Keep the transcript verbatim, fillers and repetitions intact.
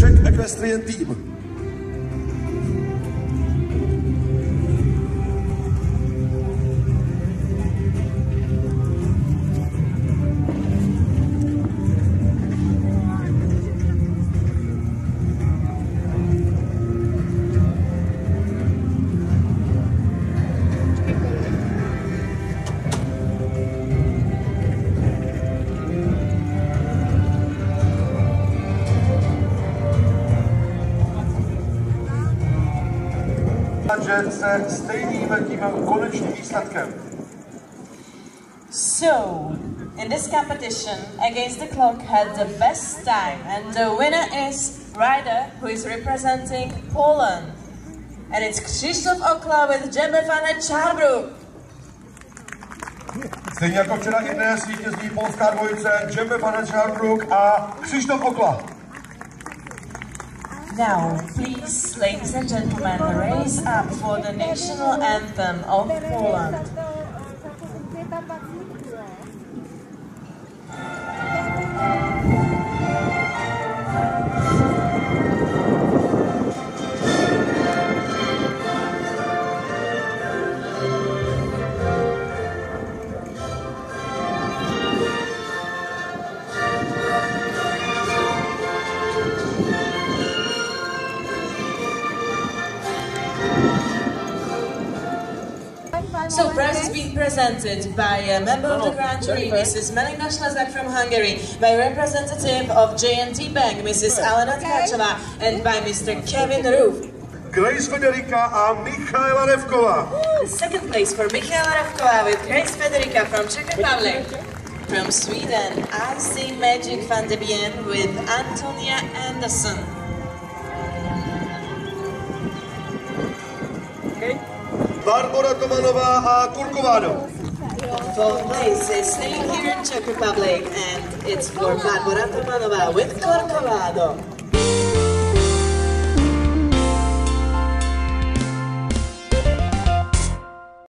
Czech equestrian team. Se stejným velkým konečným výsledkem. So, in this competition, Against the Clock had the best time, and the winner is Ryder, who is representing Poland. And it's Krzysztof Okla with Dzsemba Fan Tsabrog. Stejně jako včera i dnes vítězí polská dvojice Dzsemba Fan Tsabrog a Krzysztof Okla. Now, please, ladies and gentlemen, raise up for the national anthem of Poland. So, prize is being presented by a member of the Grand Jury, Missus Melina Slazak from Hungary, by representative of J and T Bank, Missus Alana Tacola, and by Mister Kevin Roof. Grace Federica and Michaela Revkova. Second place for Michaela Revkova with Grace Federica from Czech Republic. From Sweden, I see Magic van de Bien with Antonia Andersson. Barbara Tomanova and Kurkovado. Fourth place is staying here in Czech Republic, and it's for Barbara Tomanova with Kurkovado.